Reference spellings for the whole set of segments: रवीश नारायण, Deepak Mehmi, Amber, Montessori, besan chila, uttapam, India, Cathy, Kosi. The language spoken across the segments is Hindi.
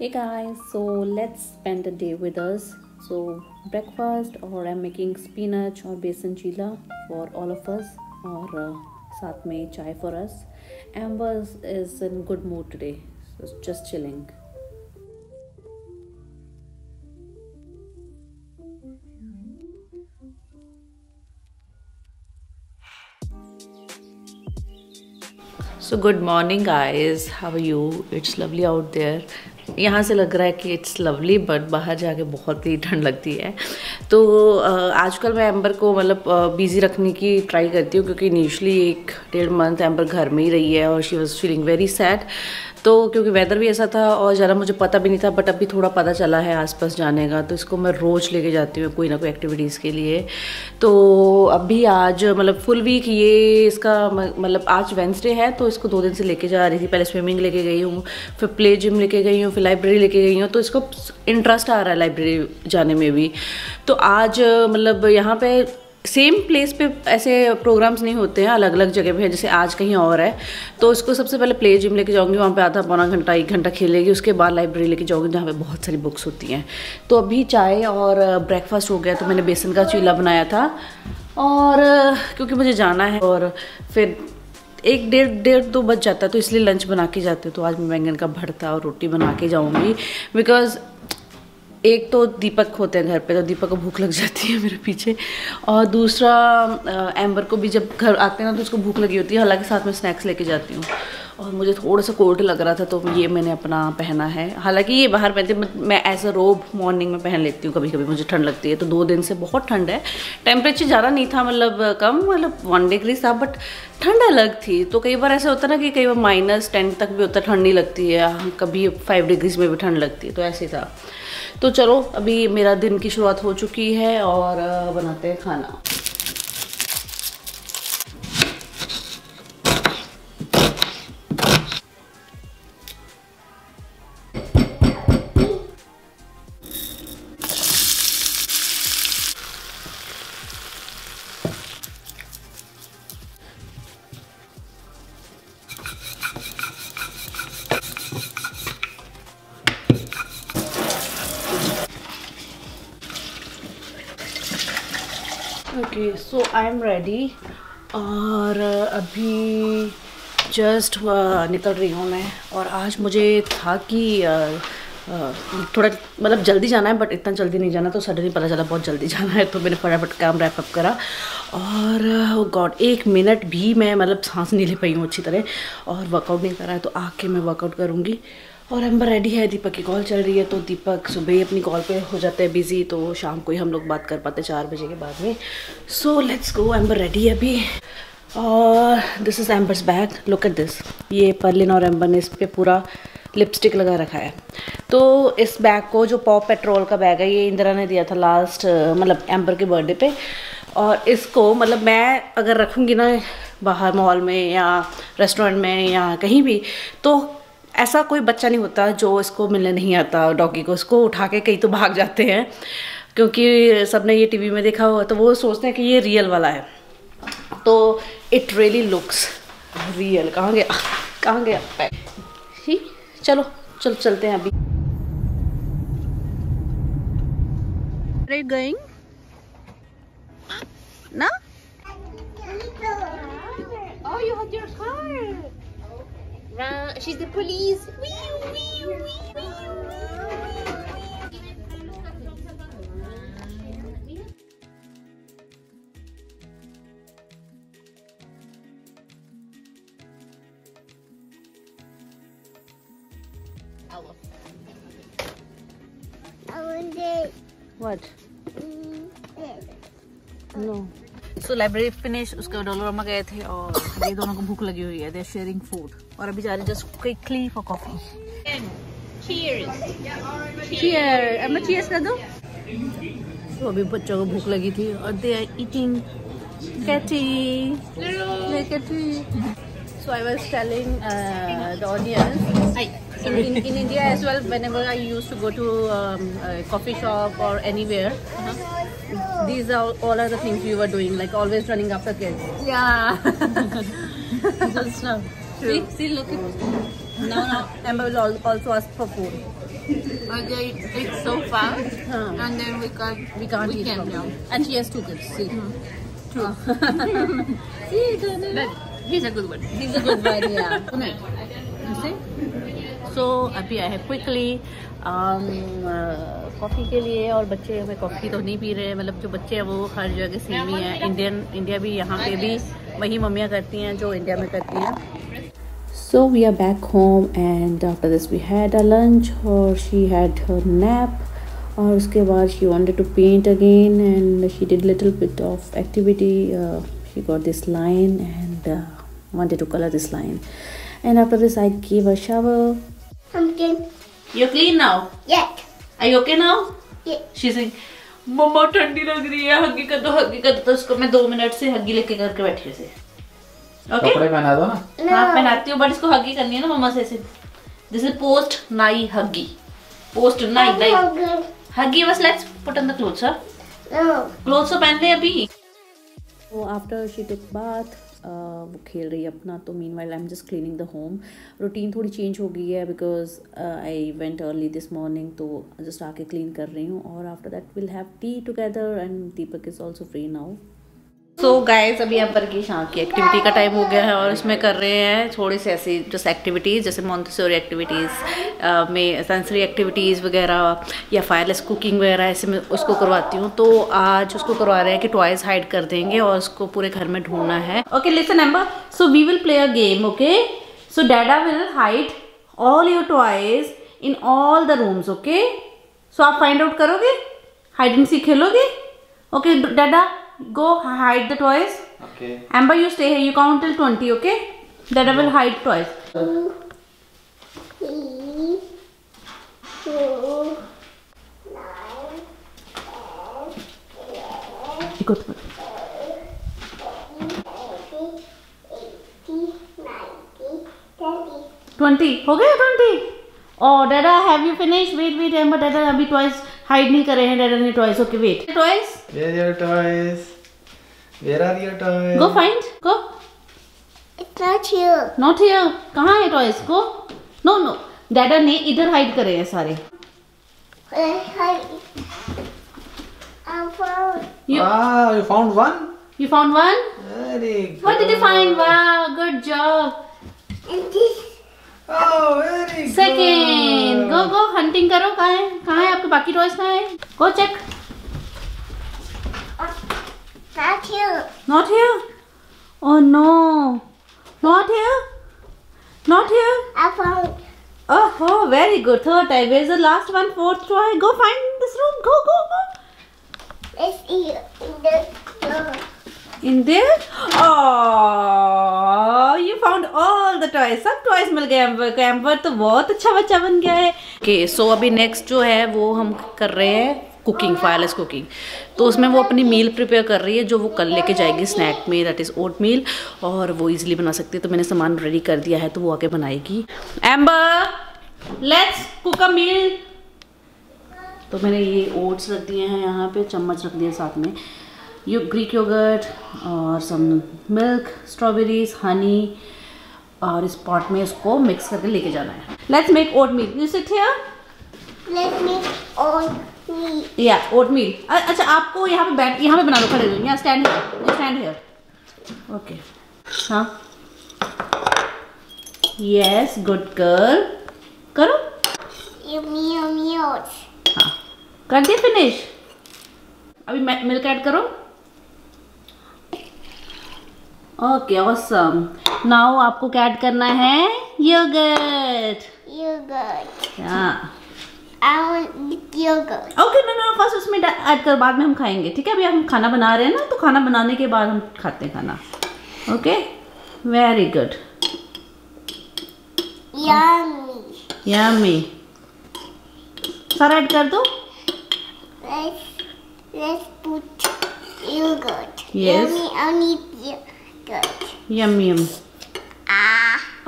Hey guys, so let's spend a day with us. So breakfast, or I'm making spinach or besan chila for all of us, or साथ में चाय for us. Amber is in good mood today, so just chilling. So good morning guys, how are you? It's lovely out there. यहाँ से लग रहा है कि it's lovely but बाहर जाके बहुत ही ठंड लगती है. तो आजकल मैं एम्बर को मतलब बिजी रखने की ट्राई करती हूँ, क्योंकि इनिशियली 1.5 मंथ एम्बर घर में ही रही है और she was feeling very sad. तो क्योंकि वेदर भी ऐसा था और ज़्यादा मुझे पता भी नहीं था, बट अभी थोड़ा पता चला है आसपास जाने का, तो इसको मैं रोज़ लेके जाती हूँ कोई ना कोई एक्टिविटीज़ के लिए. तो अभी आज मतलब फुल वीक ये इसका मतलब आज वेडनेसडे है, तो इसको 2 दिन से लेके जा रही थी. पहले स्विमिंग लेके गई हूँ, फिर प्ले जिम लेके गई हूँ, फिर लाइब्रेरी लेके गई हूँ. तो इसको इंटरेस्ट आ रहा है लाइब्रेरी जाने में भी. तो आज मतलब यहाँ पर सेम प्लेस पे ऐसे प्रोग्राम्स नहीं होते हैं, अलग अलग जगह पे है. जैसे आज कहीं और है, तो इसको सबसे पहले प्ले जिम लेके जाऊंगी, वहाँ पे आधा पौना घंटा 1 घंटा खेलेगी. उसके बाद लाइब्रेरी लेके जाऊंगी जहाँ पे बहुत सारी बुक्स होती हैं. तो अभी चाय और ब्रेकफास्ट हो गया. तो मैंने बेसन का चीला बनाया था, और क्योंकि मुझे जाना है और फिर 1-1.5-2 बज जाता है, तो इसलिए लंच बना के जाते. तो आज मैं बैंगन का भरता और रोटी बना के जाऊँगी, बिकॉज़ एक तो दीपक होते हैं घर पे, तो दीपक को भूख लग जाती है मेरे पीछे, और दूसरा एम्बर को भी जब घर आते हैं ना तो उसको भूख लगी होती है. हालांकि साथ में स्नैक्स लेके जाती हूँ. और मुझे थोड़ा सा कोट लग रहा था, तो ये मैंने अपना पहना है. हालांकि ये बाहर पहनते, मैं एज अ रोब मॉर्निंग में पहन लेती हूँ कभी कभी, मुझे ठंड लगती है. तो 2 दिन से बहुत ठंड है. टेम्परेचर ज़्यादा नहीं था, मतलब कम, मतलब 1 डिग्री था, बट ठंड अलग थी. तो कई बार ऐसा होता है ना कि कई बार -10 तक भी होता, ठंड नहीं लगती है. कभी 5 डिग्रीज़ में भी ठंड लगती है. तो ऐसे था. तो चलो अभी मेरा दिन की शुरुआत हो चुकी है और बनाते हैं खाना. Okay, so I'm ready. और अभी जस्ट निकल रही हूँ मैं. और आज मुझे था कि थोड़ा मतलब जल्दी जाना है, बट इतना जल्दी नहीं जाना. तो सडनली पता चला बहुत जल्दी जाना है, तो मैंने फटाफट काम रैप अप करा. और ओ गॉड, 1 मिनट भी मैं मतलब सांस नहीं ले पाई हूँ अच्छी तरह, और वर्कआउट नहीं करा है. तो आके मैं वर्कआउट करूँगी. और एम्बर रेडी है. दीपक की कॉल चल रही है, तो दीपक सुबह ही अपनी कॉल पे हो जाते हैं बिज़ी, तो शाम को ही हम लोग बात कर पाते 4 बजे के बाद में. So let's go. Amber ready है अभी. और this is Amber's bag. Look at this. ये पर्लिन और एम्बर ने इस पर पूरा लिपस्टिक लगा रखा है. तो इस बैग को, जो पॉप पेट्रोल का बैग है, ये इंदिरा ने दिया था लास्ट मतलब एम्बर के बर्थडे पे. और इसको मतलब मैं अगर रखूँगी ना बाहर मॉल में या रेस्टोरेंट में या कहीं भी, तो ऐसा कोई बच्चा नहीं होता जो इसको मिलने नहीं आता. डॉगी को इसको उठा के कई तो भाग जाते हैं, क्योंकि सबने ये टीवी में देखा हुआ, तो वो सोचते हैं कि ये रियल वाला है. तो इट रियली लुक्स रियल. कहाँ गया ठीक. चलो चलते हैं अभी. गोइंग ना. Oh, you have your car. She's the police. I want it. What? No. So library finish. उसके डॉलर में गए थे और ये दोनों को भूख लगी हुई है. They're sharing food. और अभी जा रहे just quickly for coffee. Cheers. Cheers. अब मैं cheers कर दूँ. तो अभी बच्चों को भूख लगी थी और they are eating. Cathy. Hello. Cathy. So I was telling the audience. In India as well, whenever I used to go to a coffee shop or anywhere. These are all are the things we were doing, like always running after kids. Yeah. Just now. See, look at No. Amber will also ask for food. But they eat so fast, and then we can't eat now. And she has two kids. See, true. See, but he's a good one. He's a good one. Yeah. Okay. You see. So अभी I have quickly कॉफ़ी के लिए और बच्चे हमें कॉफ़ी तो नहीं पी रहे हैं मतलब जो बच्चे हैं वो हर जगह सेम ही है इंडिया भी यहाँ पे भी वही मम्मियाँ करती हैं जो इंडिया में करती हैं So we are back home and after this we had a lunch और she had her nap और उसके बाद she wanted to paint again and she did little bit of activity she got this line and wanted to color this line and after this I gave a shower I'm clean You're clean now? Yes Are you okay now? Yeah. She's saying, "Mama, ठंडी लग रही है हगी कर दो तो इसको मैं 2 मिनट से हगी लेके करके बैठी हूँ Okay? कपड़े पहना दो ना no. हाँ पहनाती हूँ बट इसको हगी करनी है ना मम्मा से ऐसे This is post nai huggy Post nai nai Huggy was let's put on the clothes huh? No Clothes तो पहन ले अभी So after she took bath वो खेल रही है अपना तो meanwhile I'm just cleaning the home routine थोड़ी चेंज हो गई है because I went early this morning तो just आके clean कर रही हूँ और after that we'll have tea together and Deepak is also free now So guys अभी Amber की शाम की एक्टिविटी का टाइम हो गया है और इसमें कर रहे हैं थोड़ी सी ऐसी जस्ट एक्टिविटीज़ जैसे Montessori एक्टिविटीज़ में सेंसरी एक्टिविटीज़ वगैरह या फायरलेस कुकिंग वगैरह ऐसे मैं उसको करवाती हूँ तो आज उसको करवा रहे हैं कि टॉयज़ हाइड कर देंगे और उसको पूरे घर में ढूंढना है okay listen Amber so we will play a game okay so dada will hide all your toys in all the rooms okay सो आप फाइंड आउट करोगे हाइड एंड सीक खेलोगे okay dada Go hide the toys. Okay. Amber, you stay here. You count till 20. Okay. Dada will hide toys. 2, 9, 10, 20. 20. हो गया 20. Oh, Dada, have you finished? Wait, Amber, Dada, अभी toys. Hide नहीं कर रहे हैं डैडा ने toys okay wait toys where your toys where are your toys go find go it's not here कहां है टॉयज को नो डैडा ने इधर हाइड करे हैं सारे I found one you found one very good what did you find wow good job Oh, very good. Second, go hunting करो कहाँ है आपके बाकी टॉयज कहाँ है? Go check. Not here. Not here? Oh no. Not here? Not here? I found. Oh, very good. Third time. Where's the last one? Fourth toy. Go find this room. Go. It's here in the. In there? Oh, you found all the toys. सब toys मिल गए Amber को. Amber तो बहुत अच्छा बच्चा बन गया है. Okay, so अभी next जो है वो हम कर रहे हैं cooking, fireless cooking. तो उसमें वो अपनी meal prepare कर रही है जो वो कल लेके जाएगी snack में that is oatmeal और वो easily बना सकती है तो मैंने सामान ready कर दिया है तो वो आके बनाएगी. Amber, let's cook a meal. तो मैंने ये oats रख दिए हैं यहाँ पे चम्मच रख दिए साथ में. You Greek yogurt और some milk, strawberries, honey और इस pot में इसको mix करके लेके जाना है. Let's make oatmeal. You sit here. Let's make oatmeal. Yeah, oatmeal. अच्छा आपको यहाँ पे बना लो खड़े हो यहाँ stand here. You stand here. Okay. हाँ. Yes, good girl. करो. Yummy oats. हाँ. कर दिया finish. अभी milk add करो. ओके ऑसम नाउ आपको क्या ऐड करना है योगर्ट ओके ना फर्स्ट उसमें ऐड कर बाद में हम खाएंगे ठीक है अभी हम खाना बना रहे हैं ना तो खाना बनाने के बाद हम खाते हैं खाना ओके वेरी गुड यम्मी सारा ऐड कर दो let's put yogurt yes yummy yummy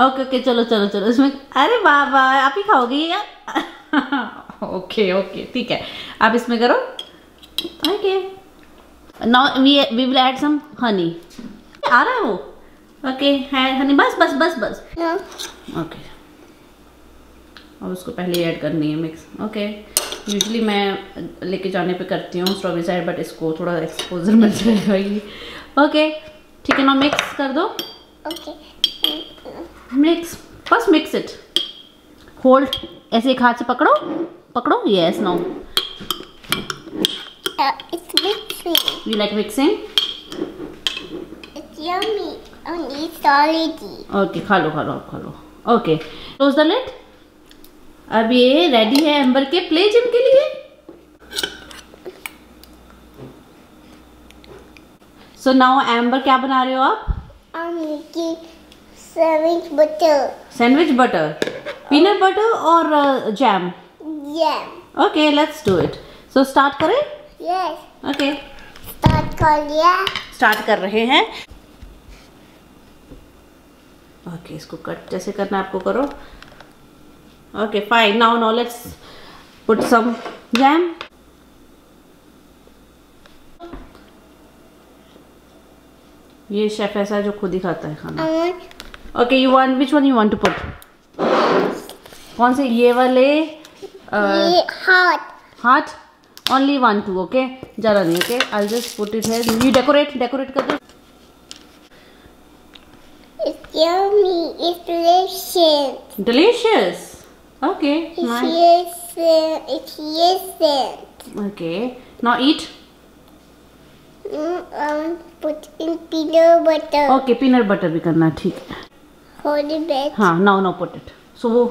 okay चलो इसमें अरे बाबा आप ही खाओगे यार ओके ठीक है आप इसमें करो okay now we will add some honey आ रहा है वो ओके है हनी बस ओके और उसको पहले ऐड करनी है मिक्स। ओके, यूजुअली मैं लेके जाने पे करती हूँ स्ट्रॉबेरी साइड, बट इसको थोड़ा एक्सपोजर मिल जाएगा ये। ओके ठीक है ना, मिक्स कर दो। ओके मिक्स, बस मिक्स इट, होल्ड, ऐसे एक हाथ से पकड़ो पकड़ो, yes no it's mixing, you like mixing, it's yummy and it's solid. Okay खा लो खा लो खा लो। Okay close the lid. अब ये रेडी है एम्बर के प्ले जिम के लिए। सो नाउ एम्बर क्या बना रहे हो आप? I'm making sandwich butter. Sandwich butter, peanut butter और jam. Jam. Okay, let's do it. So start करें? Yes. Okay. Start कर लिया. Start कर रहे हैं। Okay, इसको कट जैसे करना आपको करो। Okay, fine. Now let's put some jam. ये शेफ ऐसा है जो खुद ही खाता है खाना। Okay, you want which one you want to put? कौन से, ये वाले? ये hot. Hot? Only one two, okay? ज़्यादा नहीं, okay? I'll just put it here. You decorate कर दो। It's yummy. It's delicious. Delicious. Okay. Nice. It's yes. Okay. Now eat. Put in peanut butter. Okay, peanut butter भी करना ठीक है. Hold it back. हाँ, now put it. So वो.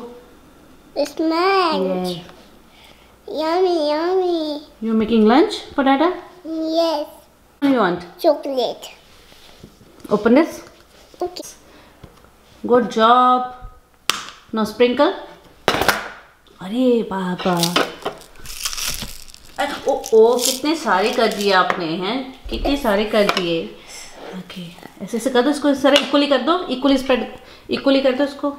Lunch. Yeah. Yummy, yummy. You making lunch for Dada? Yes. What do you want? Chocolate. Open this. Okay. Good job. Now sprinkle. अरे बाबा, ओ कितने सारे कर दिए आपने, हैं कितने सारे कर दिए। ओके ऐसे कर दो इसको, सारे इक्वली कर दो, इक्वली स्प्रेड इक्वली कर दो इसको।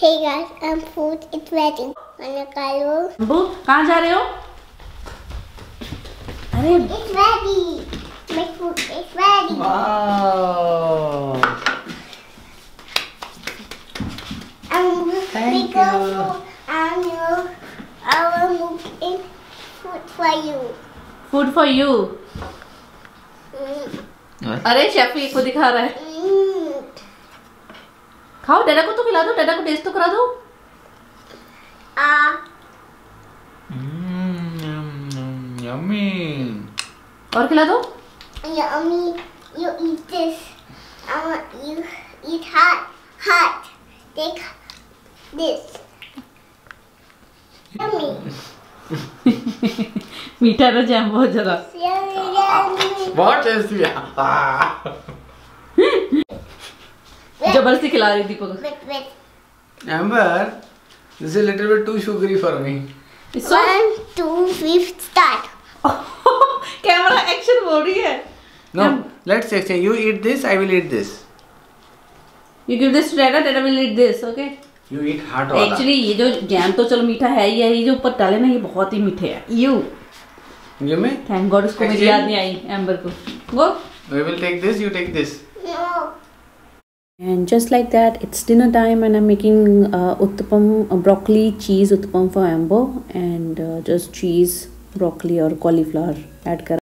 Hey guys, I am food it waiting मैंने कालो। अम्बू कहाँ जा रहे हो? अरे it's ready, my food is ready. Wow thank you. I will make in food for you. Food for you. अरे शेफ ये खुद दिखा रहा है। खाओ, डैडा को तो खिला दो, डैडा को टेस्ट तो करा दो। Yummy. और खिला दो। Yummy. You eat this. I want you eat hot. Take this. मीठा ना जैम बहुत ज़्यादा। बहुत टेस्टी है। जबरदस्ती खिला रही दीपक को। Amber, this is a little bit too sugary for me. 1, 2, 3, start. Camera action बोल रही है। No, let's exchange. You eat this, I will eat this. You give this to Dada, Dada will eat this, okay? You eat hot वाला। Actually ये जो जैम तो चलो मीठा है ही है, ये जो ऊपर डाले ना ये बहुत ही मीठे है। ये मैं थैंक गॉड उसको मेरी याद नहीं आई एम्बर को। Go. We will take this. You take this. No. And just like that, it's dinner time, and I'm making uttapam, broccoli cheese uttapam for Amber, and just cheese, broccoli और cauliflower add कर।